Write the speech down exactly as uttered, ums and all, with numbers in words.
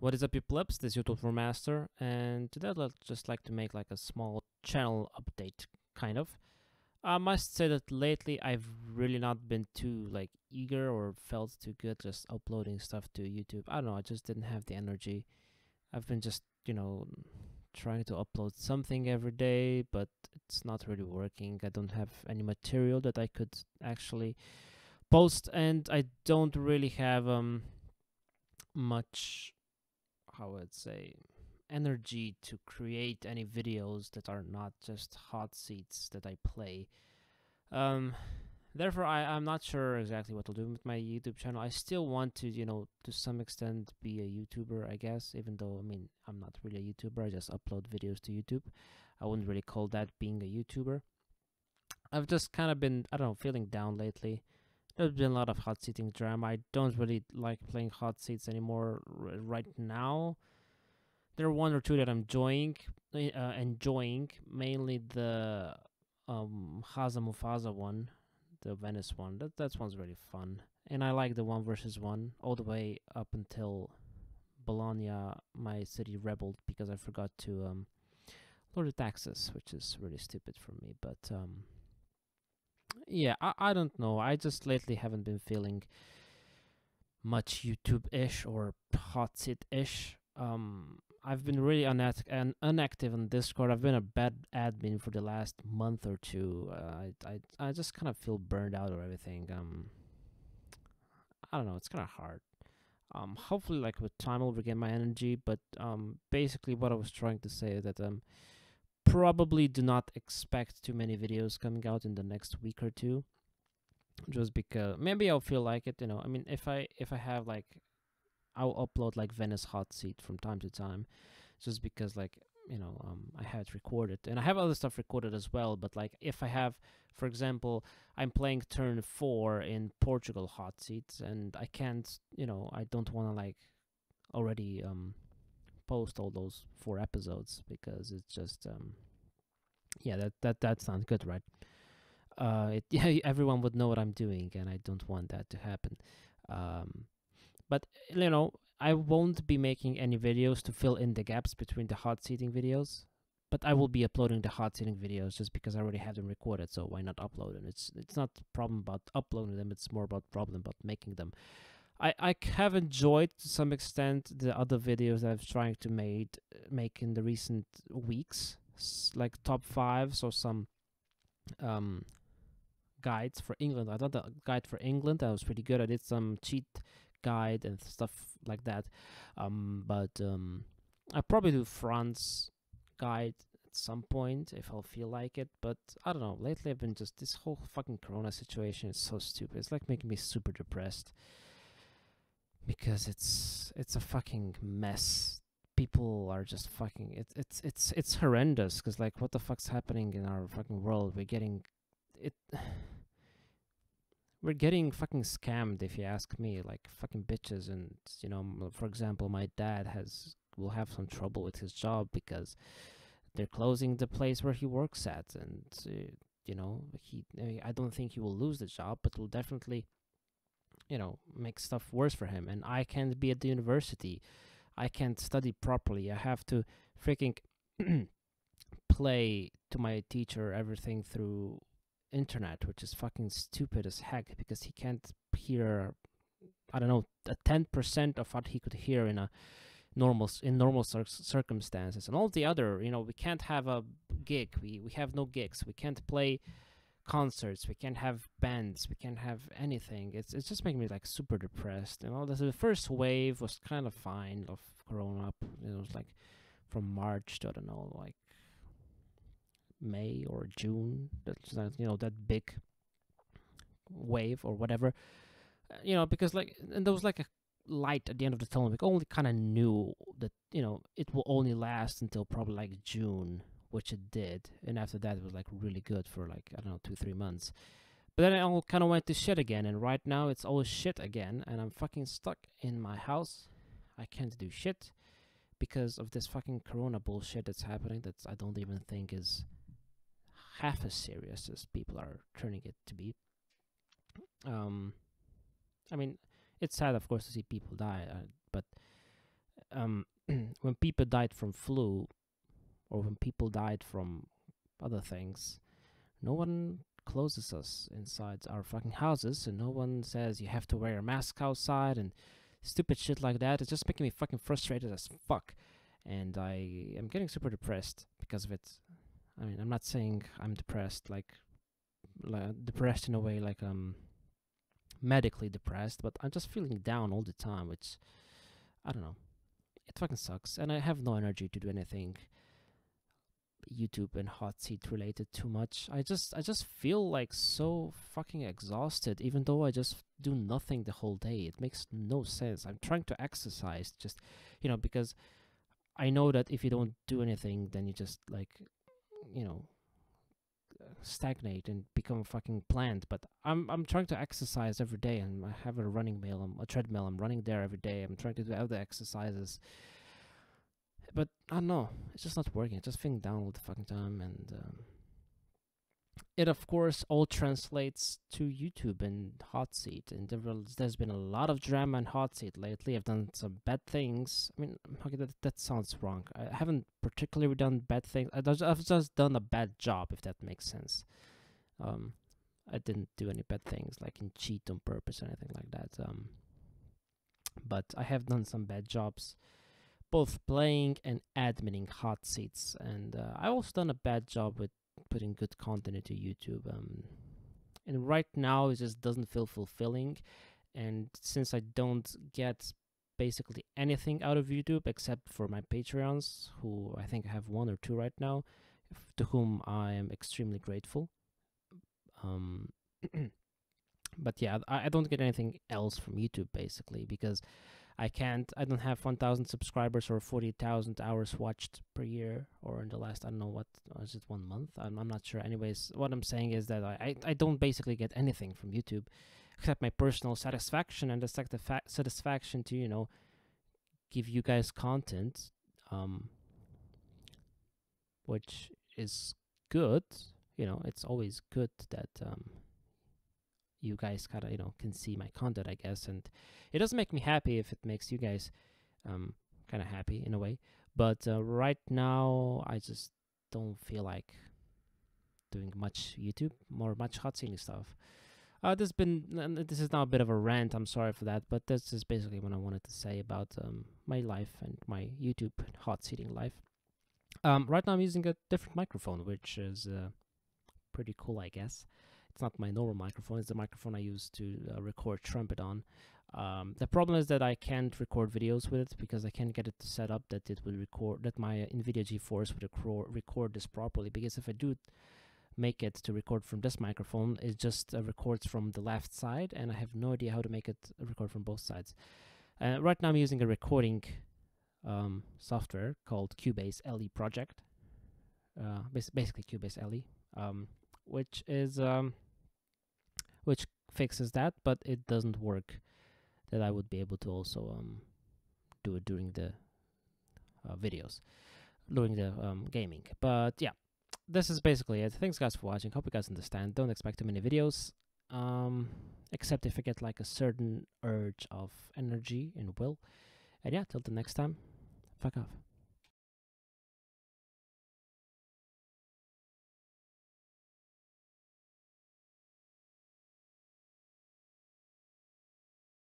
What is up, you plebs? This is YouTube for Master, and today I'd just like to make like a small channel update, kind of. I must say that lately I've really not been too like eager or felt too good just uploading stuff to YouTube. I don't know, I just didn't have the energy. I've been just, you know, trying to upload something every day, but it's not really working. I don't have any material that I could actually post, and I don't really have um much, how I'd say, energy to create any videos that are not just hot seats that I play. Um, therefore, I, I'm not sure exactly what to do with my YouTube channel. I still want to, you know, to some extent be a YouTuber, I guess, even though, I mean, I'm not really a YouTuber. I just upload videos to YouTube. I wouldn't really call that being a YouTuber. I've just kind of been, I don't know, feeling down lately. There's been a lot of hot seating drama. I don't really like playing hot seats anymore r right now. There are one or two that I'm enjoying, uh, enjoying mainly the um, Hazamufaza one, the Venice one. That that one's really fun, and I like the one versus one all the way up until Bologna, my city, rebelled because I forgot to um, lower the taxes, which is really stupid for me, but. Um, Yeah, I, I don't know. I just lately haven't been feeling much YouTube-ish or hot seat-ish. Um, I've been really unact and unactive on Discord. I've been a bad admin for the last month or two. Uh, I, I I just kind of feel burned out or everything. Um, I don't know. It's kind of hard. Um, hopefully, like with time, I'll regain my energy. But um, basically, what I was trying to say is that um. probably do not expect too many videos coming out in the next week or two, just because maybe I'll feel like it, you know. I mean, if I if I have like, I'll upload like Venice hot seat from time to time, just because like, you know, um, I have it recorded and I have other stuff recorded as well. But like if I have, for example, I'm playing turn four in Portugal hot seats, and I can't, you know, I don't want to like already um. post all those four episodes because it's just um yeah that that that's not good, right? Uh it yeah everyone would know what I'm doing, and I don't want that to happen. Um but you know, I won't be making any videos to fill in the gaps between the hot seating videos, but I will be uploading the hot seating videos just because I already have them recorded, so why not upload them? It's it's not a problem about uploading them, it's more about problem about making them. I, I have enjoyed to some extent the other videos that I've tried to made, make in the recent weeks, like top fives or some um, guides for England. I thought the guide for England, that was pretty good. I did some cheat guide and stuff like that. Um, but um, I'll probably do France guide at some point if I'll feel like it. But I don't know, lately I've been just, this whole fucking corona situation is so stupid. It's like making me super depressed. Because it's it's a fucking mess. People are just fucking it, it's it's it's horrendous. Because like, what the fuck's happening in our fucking world? We're getting it. We're getting fucking scammed, if you ask me. Like fucking bitches, and you know, for example, my dad has will have some trouble with his job because they're closing the place where he works at, and uh, you know, he I don't think he will lose the job, but will definitely, you know, make stuff worse for him. And I can't be at the university, I can't study properly, I have to freaking play to my teacher everything through internet, which is fucking stupid as heck, because he can't hear, I don't know, a ten percent of what he could hear in a normal in normal cir circumstances. And all the other, you know, we can't have a gig, we we have no gigs, we can't play concerts, we can't have bands, we can't have anything. It's it's just making me like super depressed. You know, the first wave was kind of fine of corona. It was like from March to, I don't know, like May or June. That's not, you know, that big wave or whatever. Uh, you know, because like, and there was like a light at the end of the tunnel. We only kind of knew that, you know, it will only last until probably like June, which it did, and after that it was like really good for like, I don't know, two three months. But then it all kind of went to shit again, and right now it's all shit again, and I'm fucking stuck in my house. I can't do shit because of this fucking corona bullshit that's happening, that I don't even think is half as serious as people are turning it to be. Um, I mean, it's sad, of course, to see people die, uh, but um. when people died from flu, or when people died from other things, no one closes us inside our fucking houses, and no one says you have to wear a mask outside and stupid shit like that. It's just making me fucking frustrated as fuck, and I am getting super depressed because of it. I mean, I'm not saying I'm depressed like, like depressed in a way like um medically depressed, but I'm just feeling down all the time, which I don't know. It fucking sucks, and I have no energy to do anything YouTube and hot seat related too much. I just I just feel like so fucking exhausted, even though I just do nothing the whole day. It makes no sense. I'm trying to exercise, just, you know, because I know that if you don't do anything, then you just, like, you know, stagnate and become a fucking plant. But I'm I'm trying to exercise every day, and I have a running mill, I'm, a treadmill. I'm running there every day. I'm trying to do other exercises. But I don't know, it's just not working. It's just feeling down all the fucking time, and um, it of course all translates to YouTube and hot seat. And there will, there's been a lot of drama in hot seat lately. I've done some bad things. I mean, okay, that that sounds wrong. I haven't particularly done bad things. I just, I've just done a bad job, if that makes sense. Um, I didn't do any bad things, like in cheat on purpose or anything like that. Um, but I have done some bad jobs, both playing and adminning hot seats, and uh, I've also done a bad job with putting good content into YouTube, um, and right now it just doesn't feel fulfilling. And since I don't get basically anything out of YouTube except for my Patreons, who I think I have one or two right now, to whom I am extremely grateful, um, but yeah, I, I don't get anything else from YouTube basically, because I can't, I don't have one thousand subscribers or forty thousand hours watched per year, or in the last, I don't know what, is it one month? I'm, I'm not sure. Anyways, what I'm saying is that I, I, I don't basically get anything from YouTube except my personal satisfaction, and the satisfa satisfaction to, you know, give you guys content, um, which is good. You know, it's always good that, um, you guys kind of, you know, can see my content, I guess, and it doesn't make me happy if it makes you guys um, kind of happy in a way. But uh, right now, I just don't feel like doing much YouTube, more much hot seating stuff. Uh, there's been, this is now a bit of a rant, I'm sorry for that, but this is basically what I wanted to say about um, my life and my YouTube hot seating life. Um, right now, I'm using a different microphone, which is uh, pretty cool, I guess. It's not my normal microphone, it's the microphone I use to uh, record trumpet on. Um, the problem is that I can't record videos with it because I can't get it to set up that it will record, that my uh, NVIDIA GeForce would record this properly, because if I do make it to record from this microphone, it just uh, records from the left side, and I have no idea how to make it record from both sides. Uh, right now I'm using a recording um, software called Cubase L E project, uh, basically Cubase L E, um, which is... Um, which fixes that, but it doesn't work that I would be able to also um, do it during the uh, videos, during the um, gaming. But yeah, this is basically it. Thanks guys for watching. Hope you guys understand. Don't expect too many videos, um, except if I get like a certain urge of energy and will. And yeah, till the next time, fuck off.